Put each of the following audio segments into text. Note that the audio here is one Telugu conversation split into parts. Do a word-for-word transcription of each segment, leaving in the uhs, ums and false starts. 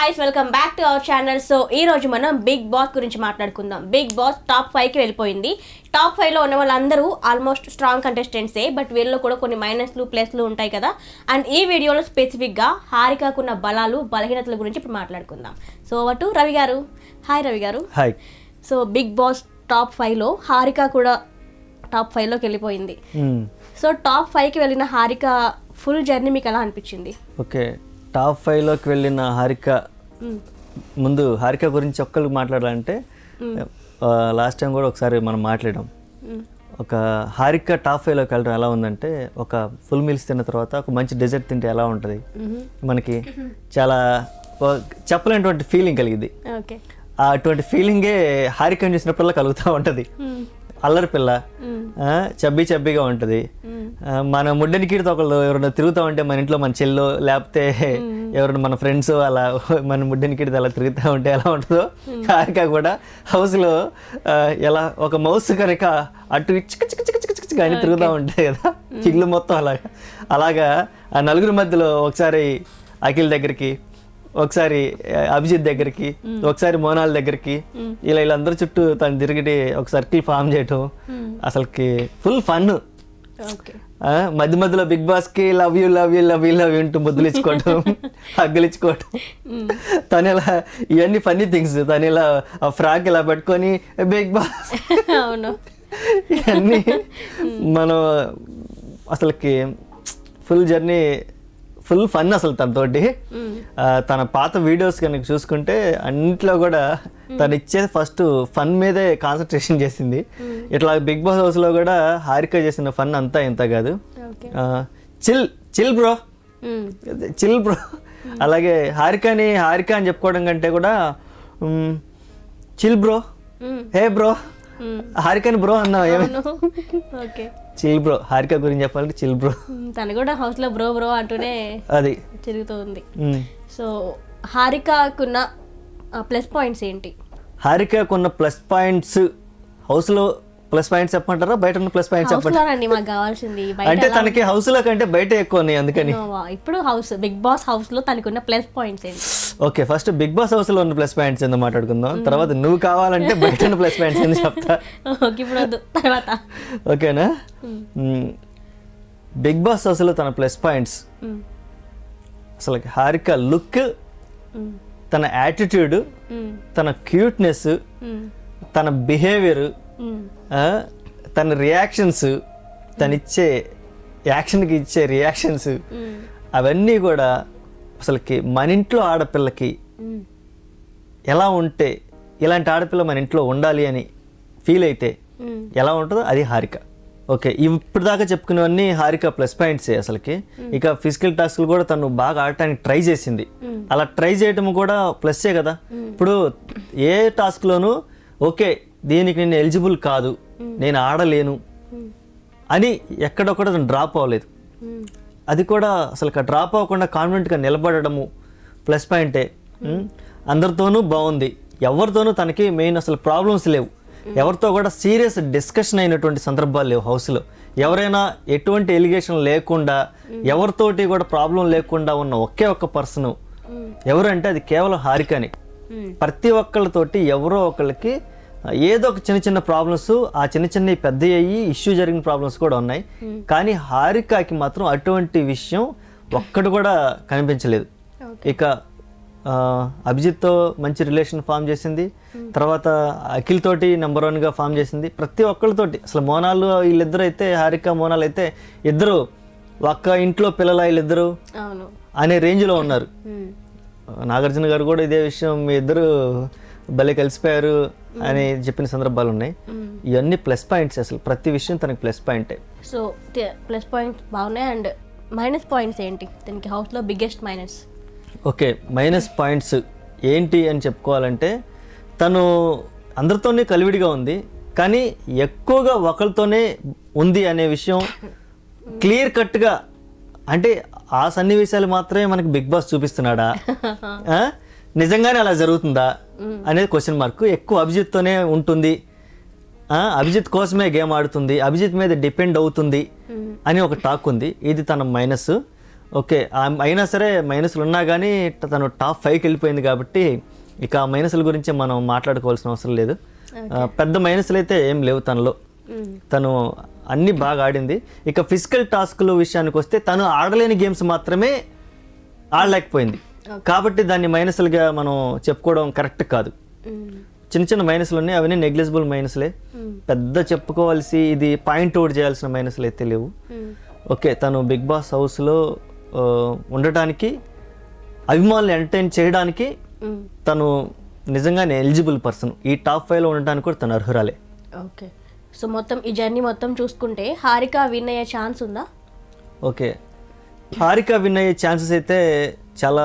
guys, welcome back to our channel. So ee roju manam Bigg Boss gurinchi maatladukundam. Bigg Boss top five ki vellipoyindi. Top five lo unna vallandaru almost strong contestants e, but veello kuda konni minus lu plus lu untayi kada. And ee video lo specific ga Harika kunna balalu balahinatala gurinchi ippudu maatladukundam. So over to Ravi garu. Hi Ravi garu. Hi. So Bigg Boss top five lo Harika kuda top five loki vellipoyindi. Hmm. So top five ki vellina Harika full journey meekala anipichindi. Okay. Top five లోకి వెళ్ళిన హారిక ముందు హారిక గురించి ఒక్కళ్ళు మాట్లాడాలంటే లాస్ట్ టైం కూడా ఒకసారి మనం మాట్లాడాం. ఒక హారిక టాప్ ఫైవ్ లోకి వెళ్ళడం ఎలా ఉందంటే, ఒక ఫుల్ మీల్స్ తిన్న తర్వాత ఒక మంచి డెజర్ట్ తింటే ఎలా ఉంటుంది, మనకి చాలా చెప్పలేనటువంటి ఫీలింగ్ కలిగింది. అటువంటి ఫీలింగే హారికను చూసినప్పుడల్లా కలుగుతూ ఉంటుంది. అల్లరి పిల్ల, చబ్బీ చబ్బీగా ఉంటుంది. మన ముడ్డని కీడితో ఒకళ్ళు ఎవరైనా తిరుగుతూ ఉంటే, మన ఇంట్లో మన చెల్లో లేకపోతే ఎవరైనా మన ఫ్రెండ్స్ అలా మన ముడ్డని కీడితో అలా తిరుగుతూ ఉంటే ఎలా ఉంటుందో, హారిక కూడా హౌస్లో ఎలా ఒక మౌస్ కనుక అటు చిక్క చిక్క చిక్క చిక్క చిక్క అని తిరుగుతూ ఉంటాయి కదా ఇల్లు మొత్తం. అలాగా అలాగా ఆ నలుగురు మధ్యలో ఒకసారి అఖిల్ దగ్గరికి, ఒకసారి అభిజిత్ దగ్గరికి, ఒకసారి మోనాల్ దగ్గరికి, ఇలా ఇలా అందరి చుట్టూ తను తిరిగి ఒక సర్కిల్ ఫామ్ చేయటం అసలుకి ఫుల్ ఫన్. మధ్య మధ్యలో బిగ్ బాస్ కి love you love you love you love you అంటూ ముద్దులు ఇచ్చుకోవటం, హగ్గులు ఇచ్చుకోవటం, తను ఇలా ఇవన్నీ ఫన్నీ థింగ్స్. తను ఇలా ఫ్రాక్ ఇలా పెట్టుకొని బిగ్ బాస్ ఇవన్నీ మనం అసలుకి ఫుల్ జర్నీ ఫుల్ ఫన్ అసలు తనతోటి. తన పాత వీడియోస్ కనుక చూసుకుంటే అన్నింటిలో కూడా తను ఇచ్చే ఫస్ట్ ఫన్ మీదే కాన్సన్ట్రేషన్ చేసింది. ఇట్లా బిగ్ బాస్ హౌస్లో కూడా హారిక చేసిన ఫన్ అంతా ఇంత కాదు. Chill chill bro chill bro అలాగే హారికని హారిక అని చెప్పుకోవడం కంటే కూడా చిల్ బ్రో, హే బ్రో, హారికని బ్రో అన్నా చిల్ బ్రో. హారిక గురించి చెప్పాలంటే చిల్ బ్రో, తను కూడా హౌస్ లో బ్రో బ్రో అంటూనే అది తిరుగుతూ ఉంది. సో హారికకున్న ప్లస్ పాయింట్స్ ఏంటి? హారికకున్న ప్లస్ పాయింట్స్ హౌస్ లో ప్లస్ పాయింట్స్ చెప్పమంటారా, బయట ఉన్న ప్లస్ పాయింట్స్ చెప్పండి మాకు కావాల్సింది. అంటే తనకి హౌస్ లో కంటే బయట ఎక్కువ ఉన్నాయి, అందుకని ఇప్పుడు హౌస్ బిగ్ బాస్ హౌస్ లో తనకున్న ప్లస్ పాయింట్స్ ఏంటి? Okay, first Bigg Boss house లో ఉన్న ప్లస్ పాయింట్స్ ఏందో మాట్లాడుకుందాం, తర్వాత నువ్వు కావాలంటే బయట ఉన్న ప్లస్ పాయింట్స్ ఏందో చెప్తా. ఓకే, ఇప్పుడు వద్దు, తర్వాత. ఓకేనా, బిగ్ బాస్ హౌస్ లో తన ప్లస్ పాయింట్స్ అసలు హారిక లుక్, తన యాటిట్యూడ్, తన క్యూట్నెస్, తన బిహేవియర్, తన రియాక్షన్స్, తనిచ్చే యాక్షన్కి ఇచ్చే రియాక్షన్స్ అవన్నీ కూడా అసలుకి మన ఇంట్లో ఆడపిల్లకి ఎలా ఉంటే, ఇలాంటి ఆడపిల్ల మన ఇంట్లో ఉండాలి అని ఫీల్ అయితే ఎలా ఉంటుందో అది హారిక. ఓకే, ఇప్పుడు దాకా చెప్పుకునేవన్నీ హారిక ప్లస్ పాయింట్సే అసలుకి. ఇక ఫిజికల్ టాస్క్లు కూడా తను బాగా ఆడటానికి ట్రై చేసింది. అలా ట్రై చేయటం కూడా ప్లస్సే కదా. ఇప్పుడు ఏ టాస్క్లోనూ ఓకే దీనికి నేను ఎలిజిబుల్ కాదు, నేను ఆడలేను అని ఎక్కడొక్కడ తను డ్రాప్ అవ్వలేదు. అది కూడా అసలు డ్రాప్ అవ్వకుండా కాన్ఫిడెంట్గా నిలబడము ప్లస్ పాయింటే. అందరితోనూ బాగుంది, ఎవరితోనూ తనకి మెయిన్ అసలు ప్రాబ్లమ్స్ లేవు, ఎవరితో కూడా సీరియస్ డిస్కషన్ అయినటువంటి సందర్భాలు లేవు హౌస్లో. ఎవరైనా ఎటువంటి ఎలిగేషన్ లేకుండా, ఎవరితోటి కూడా ప్రాబ్లం లేకుండా ఉన్న ఒకే ఒక్క పర్సన్ ఎవరంటే అది కేవలం హారికని. ప్రతి ఒక్కళ్ళతోటి ఎవరో ఒకళ్ళకి ఏదో ఒక చిన్న చిన్న ప్రాబ్లమ్స్, ఆ చిన్న చిన్న పెద్ద అయ్యి ఇష్యూ జరిగిన ప్రాబ్లమ్స్ కూడా ఉన్నాయి, కానీ హారికకి మాత్రం అటువంటి విషయం ఒక్కటి కూడా కనిపించలేదు. ఇక అభిజిత్తో మంచి రిలేషన్ ఫామ్ చేసింది, తర్వాత అఖిల్ తోటి నెంబర్ వన్గా ఫామ్ చేసింది. ప్రతి ఒక్కళ్ళతోటి అసలు మోనాలు వీళ్ళిద్దరు అయితే, హారిక మోనాలు అయితే ఇద్దరు ఒక్క ఇంట్లో పిల్లల వీళ్ళిద్దరు అనే రేంజ్లో ఉన్నారు. నాగార్జున గారు కూడా ఇదే విషయం మీ ఇద్దరు భలే కలిసిపోయారు అని చెప్పిన సందర్భాలు ఉన్నాయి. ఇవన్నీ ప్లస్ పాయింట్స్, అసలు ప్రతి విషయం తనకి ప్లస్ పాయింటే. సో ప్లస్ పాయింట్స్ బాగున్నాయి. అండ్ మైనస్ పాయింట్స్ ఏంటి తనకి హౌస్లో, biggest minus? Okay, minus points ఏంటి అని చెప్పుకోవాలంటే, తను అందరితోనే కలివిడిగా ఉంది, కానీ ఎక్కువగా ఒకరితోనే ఉంది అనే విషయం క్లియర్ కట్గా. అంటే ఆ సన్నివేశాలు మాత్రమే మనకి బిగ్ బాస్ చూపిస్తున్నాడా, నిజంగానే అలా జరుగుతుందా అనేది క్వశ్చన్ మార్క్. ఎక్కువ అభిజిత్తోనే ఉంటుంది, అభిజిత్ కోసమే గేమ్ ఆడుతుంది, అభిజిత్ మీద డిపెండ్ అవుతుంది అని ఒక టాక్ ఉంది. ఇది తన మైనస్. ఓకే అయినా సరే మైనస్లు ఉన్నా కానీ తను టాప్ ఫైవ్కి వెళ్ళిపోయింది కాబట్టి ఇక ఆ మైనస్ల గురించి మనం మాట్లాడుకోవాల్సిన అవసరం లేదు. పెద్ద మైనస్లు అయితే ఏం లేవు తనలో, తను అన్నీ బాగా ఆడింది. ఇక ఫిజికల్ టాస్క్ల విషయానికి వస్తే తను ఆడలేని గేమ్స్ మాత్రమే ఆడలేకపోయింది కాబట్టి దాన్ని మైనస్లుగా మనం చెప్పుకోవడం కరెక్ట్ కాదు. చిన్న చిన్న మైనస్లు ఉన్నాయి, అవన్నీ నెగ్లిజిబుల్ మైనస్లే, పెద్ద చెప్పుకోవాల్సి ఇది పాయింట్ అవుట్ చేయాల్సిన మైనస్లు అయితే లేవు. ఓకే తను బిగ్ బాస్ హౌస్లో ఉండటానికి అభిమానులు ఎంటర్టైన్ చేయడానికి తను నిజంగానే ఎలిజిబుల్ పర్సన్, ఈ టాప్ ఫైవ్లో ఉండటానికి కూడా తను అర్హురాలే. ఓకే సో మొత్తం ఈ జర్నీ మొత్తం చూసుకుంటే హారిక విన్ అయ్యే ఛాన్స్ ఉందా? ఓకే హారిక విన్ అయ్యే ఛాన్సెస్ అయితే చాలా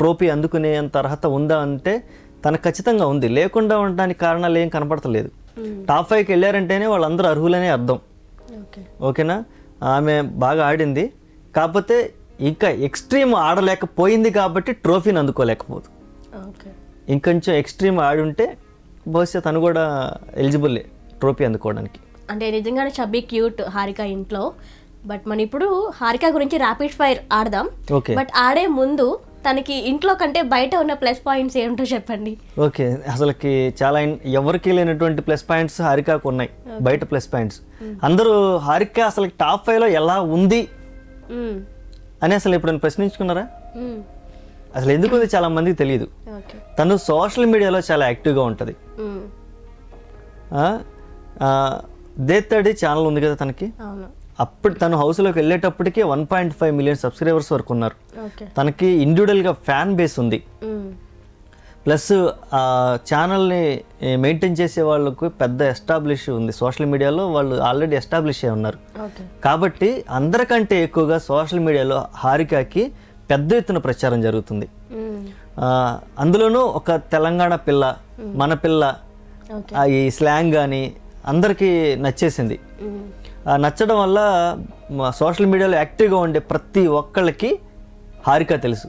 ట్రోఫీ అందుకునే అంత అర్హత ఉందా అంటే తనకు ఖచ్చితంగా ఉంది, లేకుండా ఉండడానికి కారణాలు ఏం కనపడతలేదు. టాప్ ఫైవ్కి వెళ్ళారంటేనే వాళ్ళందరూ అర్హులనే అర్థం. ఓకేనా, ఆమె బాగా ఆడింది కాకపోతే ఇంకా ఎక్స్ట్రీమ్ ఆడలేకపోయింది కాబట్టి ట్రోఫీని అందుకోలేకపోదు. ఇంకొంచెం ఎక్స్ట్రీమ్ ఆడి ఉంటే బహుశా తను కూడా ఎలిజిబుల్ ట్రోఫీ అందుకోవడానికి. అంటే నిజంగానే చబ్బీ క్యూట్ హారిక ఇంట్లో. బట్ మనం ఇప్పుడు హారిక గురించి ర్యాపిడ్ ఫైర్ ఆడదాం, బట్ ఆడే ముందు తనకి ఇంట్లో కంటే బయట ఉన్న ప్లస్ పాయింట్స్ ఏమిటో చెప్పండి. ఓకే అసలుకి చాలా ఎవరికి లేనటువంటి ప్లస్ పాయింట్స్ హారికకు ఉన్నాయి, బయట ప్లస్ పాయింట్స్. అందరూ హారిక అసలు టాప్ ఫైవ్లో ఎలా ఉంది అని అసలు ఎప్పుడైనా ప్రశ్నించుకున్నారా? అసలు ఎందుకు ఉంది చాలా మందికి తెలియదు. తను సోషల్ మీడియాలో చాలా యాక్టివ్గా ఉంటుంది. దేత్తడి ఛానల్ ఉంది కదా తనకి, అప్పుడు తను హౌస్లోకి వెళ్ళేటప్పటికే one point five million subscribers వరకు ఉన్నారు. తనకి ఇండివిజువల్గా ఫ్యాన్ బేస్ ఉంది, ప్లస్ ఆ ఛానల్ని మెయింటైన్ చేసే వాళ్ళకు పెద్ద ఎస్టాబ్లిష్ ఉంది. సోషల్ మీడియాలో వాళ్ళు ఆల్రెడీ ఎస్టాబ్లిష్ అయి ఉన్నారు కాబట్టి అందరికంటే ఎక్కువగా సోషల్ మీడియాలో హారికకి పెద్ద ఎత్తున ప్రచారం జరుగుతుంది. అందులోనూ ఒక తెలంగాణ పిల్ల, మన పిల్ల, ఈ స్లాంగ్ కానీ అందరికీ నచ్చేసింది. నచ్చడం వల్ల సోషల్ మీడియాలో యాక్టివ్గా ఉండే ప్రతి ఒక్కళ్ళకి హారిక తెలుసు.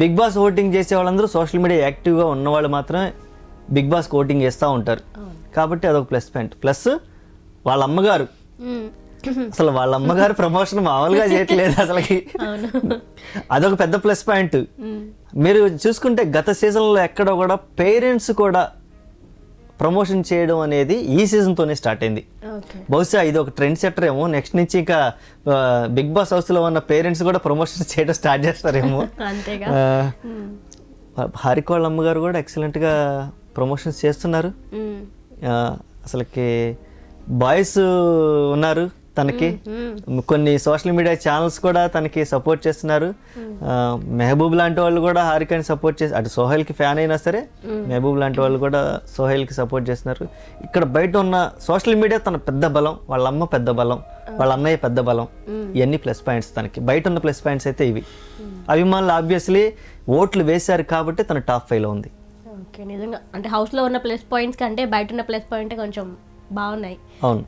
బిగ్ బాస్ ఓటింగ్ చేసే వాళ్ళందరూ సోషల్ మీడియా యాక్టివ్గా ఉన్నవాళ్ళు మాత్రమే బిగ్ బాస్కి ఓటింగ్ చేస్తూ ఉంటారు కాబట్టి అదొక ప్లస్ పాయింట్. ప్లస్ వాళ్ళ అమ్మగారు, అసలు వాళ్ళ అమ్మగారు ప్రమోషన్ మామూలుగా చేయట్లేదు అసలుకి, అదొక పెద్ద ప్లస్ పాయింట్. మీరు చూసుకుంటే గత సీజన్లో ఎక్కడో కూడా పేరెంట్స్ కూడా ప్రమోషన్ చేయడం అనేది ఈ సీజన్తోనే స్టార్ట్ అయింది. బహుశా ఇది ఒక ట్రెండ్ సెటర్ ఏమో, నెక్స్ట్ నుంచి ఇంకా బిగ్ బాస్ హౌస్లో ఉన్న పేరెంట్స్ కూడా ప్రమోషన్ చేయడం స్టార్ట్ చేస్తారేమో. హారిక వాళ్ళ అమ్మగారు కూడా ఎక్సలెంట్గా ప్రమోషన్స్ చేస్తున్నారు. అసలుకి బాయ్స్ ఉన్నారు తనకి, కొన్ని సోషల్ మీడియా ఛానల్స్ కూడా తనకి సపోర్ట్ చేస్తున్నారు. మెహబూబ్ లాంటి వాళ్ళు కూడా హారికని సపోర్ట్ చేసి, అటు సోహెల్కి ఫ్యాన్ అయినా సరే మెహబూబ్ లాంటి వాళ్ళు కూడా సోహెల్కి సపోర్ట్ చేస్తున్నారు. ఇక్కడ బయట ఉన్న సోషల్ మీడియా తన పెద్ద బలం, వాళ్ళ అమ్మ పెద్ద బలం, వాళ్ళ అన్నయ్య పెద్ద బలం, ఇవన్నీ ప్లస్ పాయింట్స్ తనకి. బయట ఉన్న ప్లస్ పాయింట్స్ అయితే ఇవి. అభిమానులు ఆబ్వియస్లీ ఓట్లు వేశారు కాబట్టి తన టాప్ ఫైవ్లో ఉంది. ఓకే నిజంగా అంటే హౌస్లో ఉన్న ప్లస్ పాయింట్స్ కంటే బయట ఉన్న ప్లస్ పాయింట్ కొంచెం బాగున్నాయి. అవును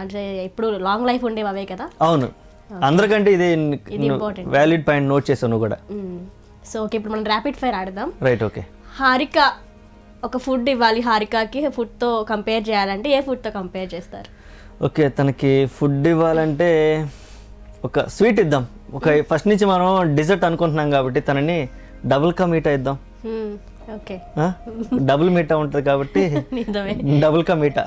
అంటే ఇప్పుడు లాంగ్ లైఫ్ ఉండేవి అవే కదా. అవును అందరికంటే ఇది వాలిడ్ పాయింట్ నోట్ చేశాను కూడా. సో ఓకే ఇప్పుడు మనం ర్యాపిడ్ ఫైర్ ఆడదాం. రైట్ ఓకే హారిక ఒక ఫుడ్ ఇవ్వాలి, హారికకి ఫుడ్తో కంపేర్ చేయాలంటే ఏ ఫుడ్తో కంపేర్ చేస్తారు? ఓకే తనకి ఫుడ్ ఇవ్వాలంటే ఒక స్వీట్ ఇద్దాం. ఒక ఫస్ట్ నుంచి మనం డిజర్ట్ అనుకుంటున్నాం కాబట్టి తనని డబుల్ కా మీఠా ఇద్దాం. ఓకే డబుల్ మీఠా ఉంటుంది కాబట్టి డబుల్ కా మీఠా.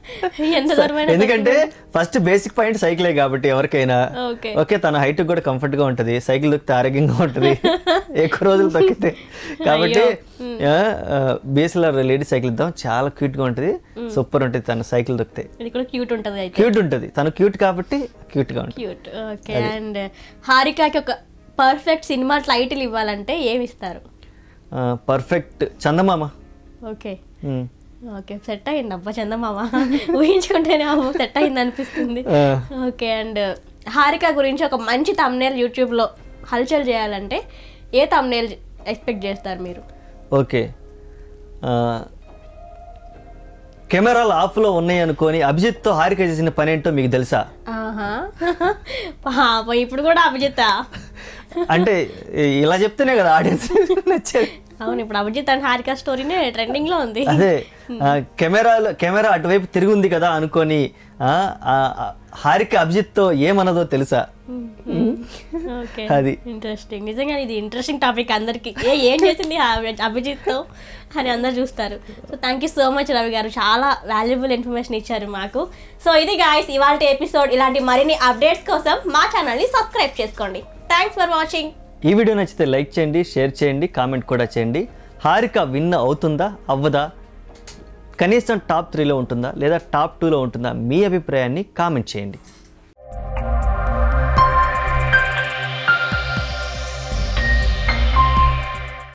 ఎందుకంటే ఫస్ట్ బేసిక్ పాయింట్ సైకిలే కాబట్టి ఎవరికైనా. ఓకే తన హైట్ కూడా కంఫర్ట్ గా ఉంటుంది, సైకిల్ దొక్కితే ఆరోగ్యంగా ఉంటుంది, ఎక్కువ రోజులు తొక్కితే. కాబట్టి బిఎస్ఎల్ఆర్ లేడీ సైకిల్ ఇద్దాం, చాలా క్యూట్ గా ఉంటుంది, సూపర్ ఉంటుంది తన సైకిల్ దొక్కితే. క్యూట్ ఉంటుంది, క్యూట్ ఉంటుంది తను, క్యూట్ కాబట్టి క్యూట్ గా ఉంటుంది. క్యూట్. ఓకే అండ్ హారికకి ఒక పర్ఫెక్ట్ సినిమా టైటిల్ ఇవ్వాలంటే ఏమి ఇస్తారు? uh, perfect Chandamama. Okay. Mm. Okay, set in Napa Chandamama. Winch container set in Nanfist. Okay, and uh, Harika Gurinchak, Manchi thumbnail YouTube lo Halchal Jalante. Ye thumbnail expect Jester Miru. Okay. Uh, Camera laugh lo only and Koni Abjit to Harika is in a panento Migdelsa. Aha. Paha, but you put good Abjita. And Ila Jeptene audience. అవును ఇప్పుడు అభిజిత్ అండ్ హారిక స్టోరీనే ట్రెండింగ్ లో ఉంది అదే కెమెరా కెమెరా అటువైపు తిరుగుంది కదా అనుకొని హారిక అభిజిత్ తో ఏమన్నదో తెలుసా ఓకే అది ఇంట్రెస్టింగ్ నిజంగా ఇది ఇంట్రెస్టింగ్ టాపిక్ అందరికి ఏ ఏం చేసింది అభిజిత్ తో అని అందరూ చూస్తారు so thank you so much Ravi garu చాలా వాల్యుబుల్ ఇన్ఫర్మేషన్ ఇచ్చారు మాకు సో ఇది గైస్ ఇవాల్టి ఎపిసోడ్ ఇలాంటి మరిన్ని అప్డేట్స్ కోసం మా ఛానల్ ని సబ్స్క్రైబ్ చేసుకోండి థాంక్స్ ఫర్ వాచింగ్ ఈ వీడియో నచ్చితే లైక్ చేయండి షేర్ చేయండి కామెంట్ కూడా చేయండి హారిక విన్ అవుతుందా అవ్వదా కనీసం టాప్ three లో ఉంటుందా లేదా టాప్ two లో ఉంటుందా మీ అభిప్రాయాన్ని కామెంట్ చేయండి